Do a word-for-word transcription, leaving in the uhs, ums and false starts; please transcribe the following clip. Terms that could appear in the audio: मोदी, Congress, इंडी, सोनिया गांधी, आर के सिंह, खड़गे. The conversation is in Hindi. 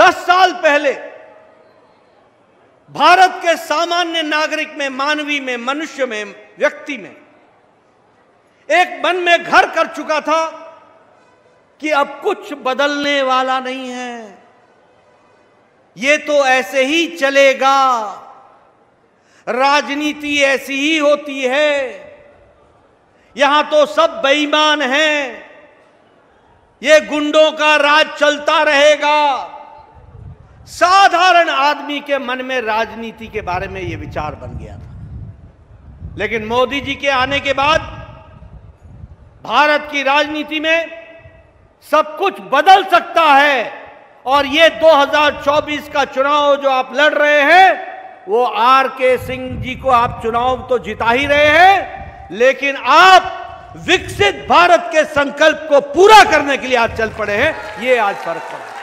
दस साल पहले भारत के सामान्य नागरिक में, मानवी में, मनुष्य में, व्यक्ति में एक मन में घर कर चुका था कि अब कुछ बदलने वाला नहीं है, ये तो ऐसे ही चलेगा, राजनीति ऐसी ही होती है, यहां तो सब बेईमान हैं, ये गुंडों का राज चलता रहेगा। साधारण आदमी के मन में राजनीति के बारे में ये विचार बन गया था, लेकिन मोदी जी के आने के बाद भारत की राजनीति में सब कुछ बदल सकता है और ये दो हज़ार चौबीस का चुनाव जो आप लड़ रहे हैं, वो आर के सिंह जी को आप चुनाव तो जिता ही रहे हैं, लेकिन आप विकसित भारत के संकल्प को पूरा करने के लिए आज चल पड़े हैं, ये आज फर्क पड़ा।